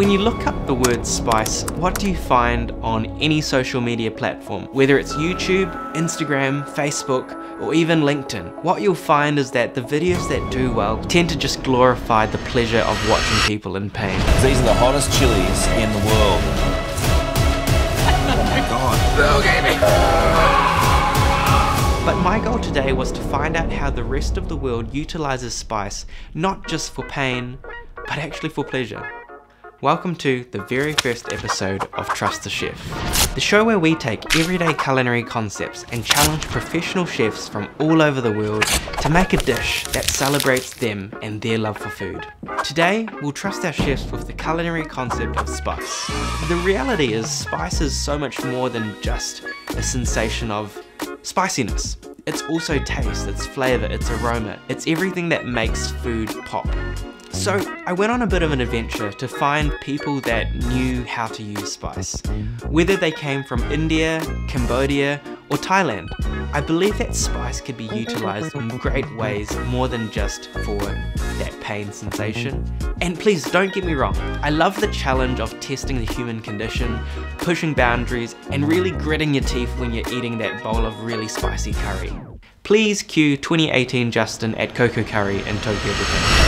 When you look up the word spice, what do you find on any social media platform? Whether it's YouTube, Instagram, Facebook, or even LinkedIn, what you'll find is that the videos that do well tend to just glorify the pleasure of watching people in pain. These are the hottest chilies in the world. Oh my God. Okay, but my goal today was to find out how the rest of the world utilizes spice, not just for pain, but actually for pleasure. Welcome to the very first episode of Trust the Chef, the show where we take everyday culinary concepts and challenge professional chefs from all over the world to make a dish that celebrates them and their love for food. Today, we'll trust our chefs with the culinary concept of spice. The reality is spice is so much more than just a sensation of spiciness. It's also taste, it's flavor, it's aroma, it's everything that makes food pop. So I went on a bit of an adventure to find people that knew how to use spice. Whether they came from India, Cambodia, or Thailand, I believe that spice could be utilized in great ways more than just for that pain sensation. And please don't get me wrong, I love the challenge of testing the human condition, pushing boundaries, and really gritting your teeth when you're eating that bowl of really spicy curry. Please cue 2018 Justin at Coco Curry in Tokyo, Japan.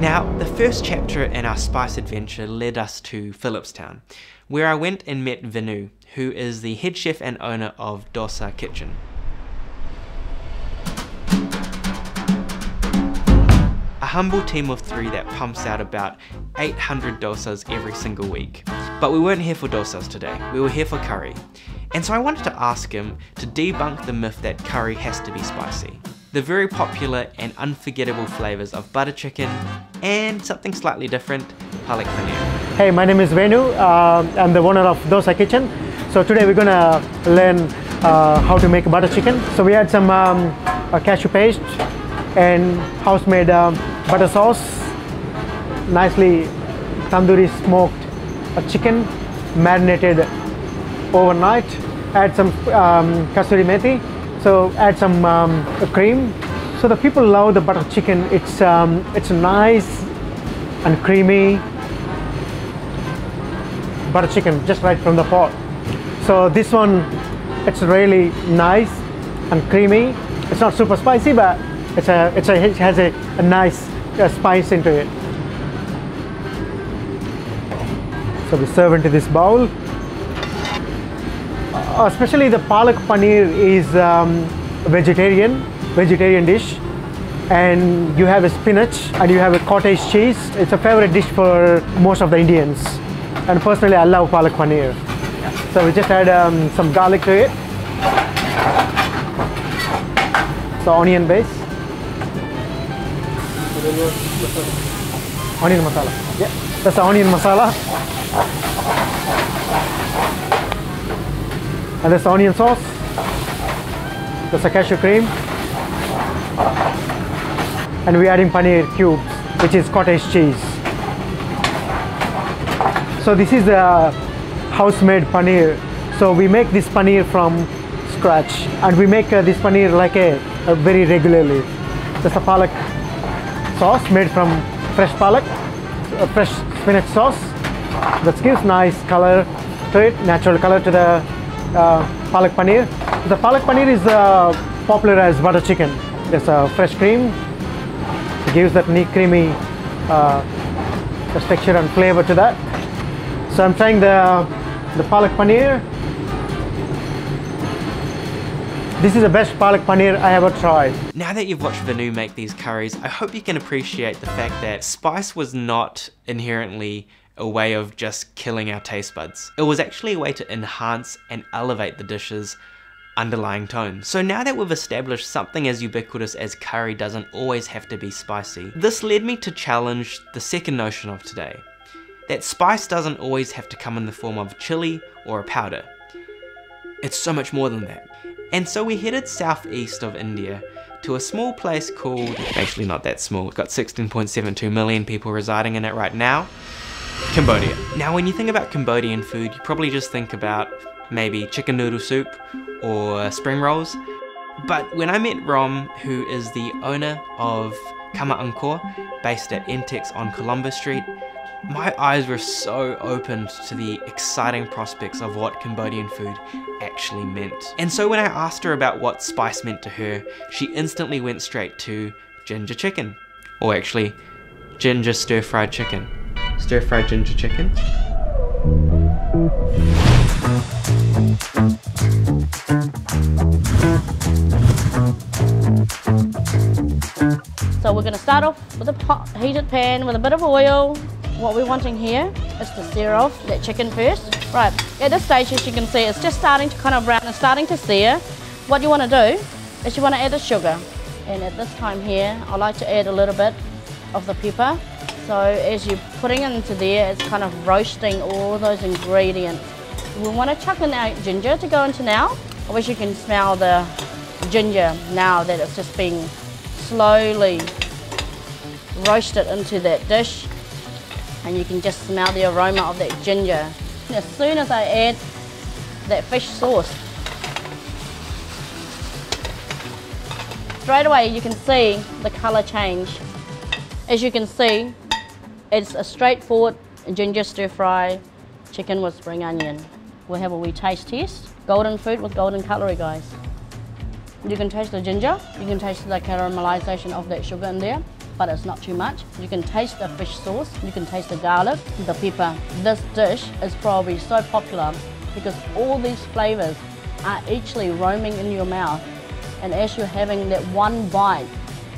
Now, the first chapter in our spice adventure led us to Phillipstown, where I went and met Venu, who is the head chef and owner of Dosa Kitchen. A humble team of three that pumps out about 800 dosas every single week. But we weren't here for dosas today, we were here for curry. And so I wanted to ask him to debunk the myth that curry has to be spicy. The very popular and unforgettable flavors of butter chicken and something slightly different, palak paneer. Hey, my name is Venu. I'm the owner of Dosa Kitchen. So today we're gonna learn how to make butter chicken. So we had some cashew paste and house-made butter sauce, nicely tandoori smoked chicken, marinated overnight. Add some kasuri methi. So add some cream. So the people love the butter chicken. It's nice and creamy butter chicken just right from the pot. So this one, it's really nice and creamy. It's not super spicy, but it has a nice spice into it. So we serve into this bowl. Especially the palak paneer is a vegetarian dish, and you have a spinach and you have a cottage cheese. It's a favorite dish for most of the Indians, and personally I love palak paneer. So we just add some garlic to it. So onion base, onion masala. Yeah, that's the onion masala. And that's the onion sauce, that's the cashew cream, and we're adding paneer cubes, which is cottage cheese. So this is the house-made paneer. So we make this paneer from scratch, and we make this paneer like very regularly. That's a palak sauce made from fresh palak, fresh spinach sauce. That gives nice color to it, natural color to the palak paneer. The palak paneer is popular as butter chicken. There's a fresh cream. It gives that neat creamy texture and flavor to that. So I'm trying the palak paneer. This is the best palak paneer I ever tried. Now that you've watched Venu make these curries, I hope you can appreciate the fact that spice was not inherently a way of just killing our taste buds. It was actually a way to enhance and elevate the dish's underlying tone. So now that we've established something as ubiquitous as curry doesn't always have to be spicy, this led me to challenge the second notion of today, that spice doesn't always have to come in the form of chili or a powder. It's so much more than that. And so we headed southeast of India to a small place called, actually not that small, it's got 16.72 million people residing in it right now, Cambodia. Now when you think about Cambodian food, you probably just think about maybe chicken noodle soup or spring rolls, But when I met Rom, who is the owner of Khmer Angkor, based at Entex on Colombo Street, my eyes were so opened to the exciting prospects of what Cambodian food actually meant. And so when I asked her about what spice meant to her, she instantly went straight to ginger chicken. Or actually, ginger stir-fried chicken. Stir-fried ginger chicken. So we're going to start off with a pot, heated pan with a bit of oil. What we're wanting here is to sear off that chicken first. Right, at this stage, as you can see, it's just starting to kind of brown and starting to sear. What you want to do is you want to add the sugar. And at this time here, I like to add a little bit of the pepper. So as you're putting it into there, it's kind of roasting all those ingredients. We want to chuck in our ginger to go into now. I wish you can smell the ginger now that it's just being slowly roasted into that dish. And you can just smell the aroma of that ginger. And as soon as I add that fish sauce, straight away you can see the colour change. As you can see, it's a straightforward ginger stir-fry chicken with spring onion. We'll have a wee taste test. Golden food with golden cutlery, guys. You can taste the ginger, you can taste the caramelization of that sugar in there, but it's not too much. You can taste the fish sauce, you can taste the garlic, the pepper. This dish is probably so popular because all these flavors are actually roaming in your mouth, and as you're having that one bite,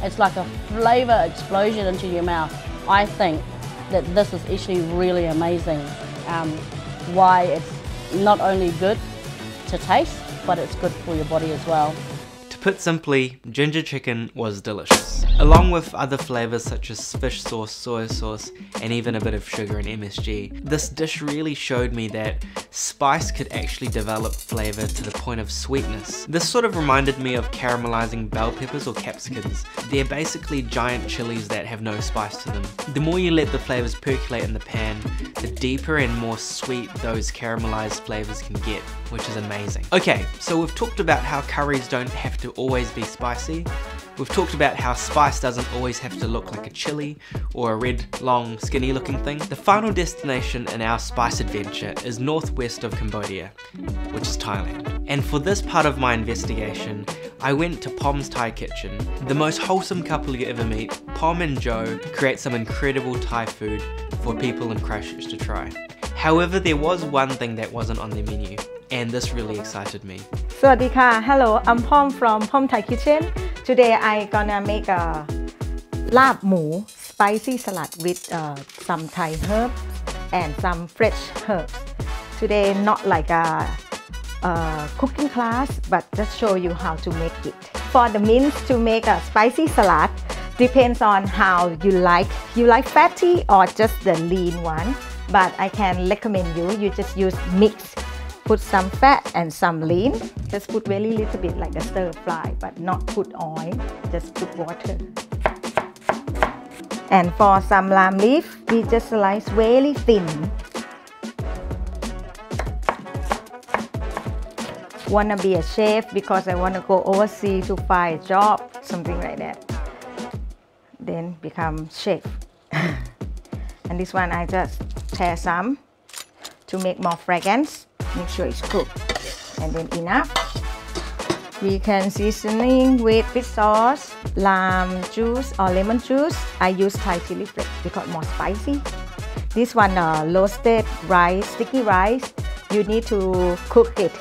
it's like a flavor explosion into your mouth. I think that this is actually really amazing. Why it's not only good to taste, but it's good for your body as well. To put simply, ginger chicken was delicious. Along with other flavors such as fish sauce, soy sauce, and even a bit of sugar and MSG, this dish really showed me that spice could actually develop flavor to the point of sweetness. This sort of reminded me of caramelizing bell peppers or capsicums. They're basically giant chilies that have no spice to them. The more you let the flavors percolate in the pan, the deeper and more sweet those caramelized flavors can get, which is amazing. Okay, so we've talked about how curries don't have to always be spicy. We've talked about how spice doesn't always have to look like a chili or a red, long, skinny looking thing. The final destination in our spice adventure is northwest of Cambodia, which is Thailand. And for this part of my investigation, I went to Pom's Thai Kitchen. The most wholesome couple you ever meet, Pom and Joe, create some incredible Thai food for people in Christchurch to try. However, there was one thing that wasn't on their menu, and this really excited me. Sawadika, hello, I'm Pom from Pom's Thai Kitchen. Today I'm gonna make a larb moo spicy salad with some Thai herbs and some fresh herbs. Today not like a cooking class, but just show you how to make it. For the means to make a spicy salad, depends on how you like. You like fatty or just the lean one, but I can recommend you just use mix. Put some fat and some lean. Just put very little bit like a stir fry, but not put oil, just put water. And for some lime leaf, we just slice very thin. Wanna be a chef because I wanna go overseas to find a job, something like that. Then become chef. And this one I just tear some to make more fragrance. Make sure it's cooked, and then enough. We can seasoning with sauce, lime juice or lemon juice. I use Thai chili flakes because more spicy. This one roasted rice, sticky rice. You need to cook it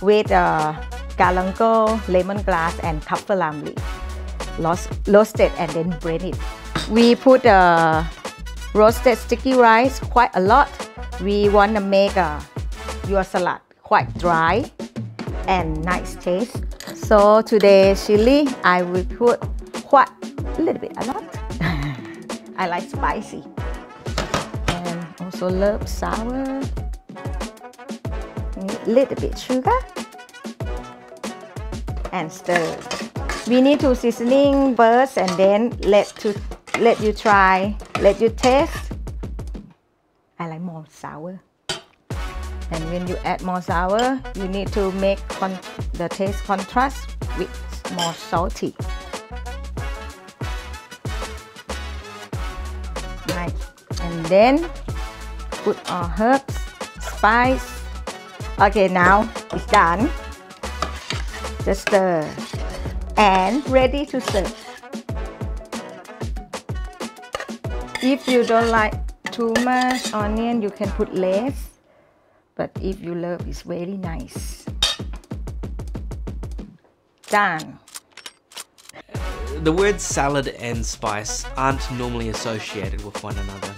with galangal, lemongrass and kaffir lime leaf. Roasted and then brain it. We put roasted sticky rice quite a lot. We want to make your salad quite dry and nice taste. So today chili, I will put quite a little bit, a lot. I like spicy and also love sour. A little bit sugar and stir. We need to seasoning first and then let you taste. I like more sour. And when you add more sour, you need to make the taste contrast with more salty. Right. And then put our herbs, spice. Okay, now it's done. Just stir and ready to serve. If you don't like too much onion, you can put less. But if you love, it's very nice. Done. The words salad and spice aren't normally associated with one another.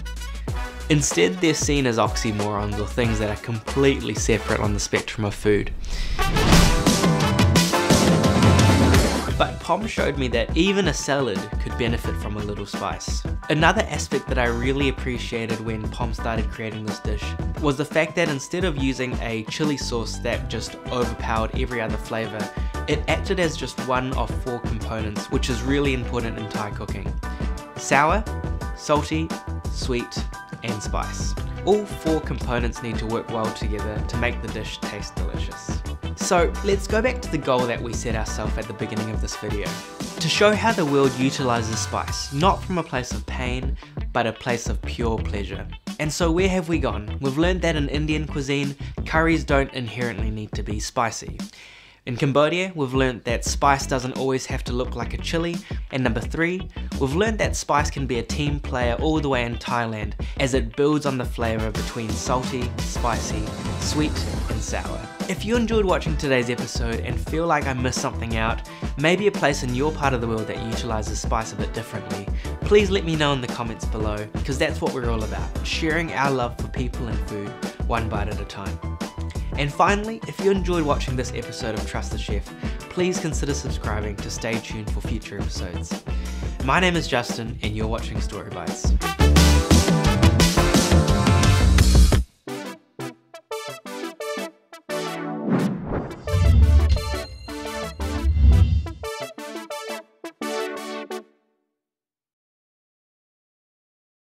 Instead, they're seen as oxymorons or things that are completely separate on the spectrum of food. But Pom showed me that even a salad could benefit from a little spice. Another aspect that I really appreciated when Pom started creating this dish was the fact that instead of using a chili sauce that just overpowered every other flavour, it acted as just one of four components, which is really important in Thai cooking. Sour, salty, sweet, and spice. All four components need to work well together to make the dish taste delicious. So let's go back to the goal that we set ourselves at the beginning of this video, to show how the world utilises spice, not from a place of pain, but a place of pure pleasure. And so where have we gone? We've learned that in Indian cuisine, curries don't inherently need to be spicy. In Cambodia, we've learned that spice doesn't always have to look like a chili. And number three, we've learned that spice can be a team player all the way in Thailand, as it builds on the flavour between salty, spicy, sweet and sour. If you enjoyed watching today's episode and feel like I missed something out, maybe a place in your part of the world that utilises spice a bit differently, please let me know in the comments below, because that's what we're all about, sharing our love for people and food, one bite at a time. And finally, if you enjoyed watching this episode of Trust the Chef, please consider subscribing to stay tuned for future episodes. My name is Justin, and you're watching StoryBites.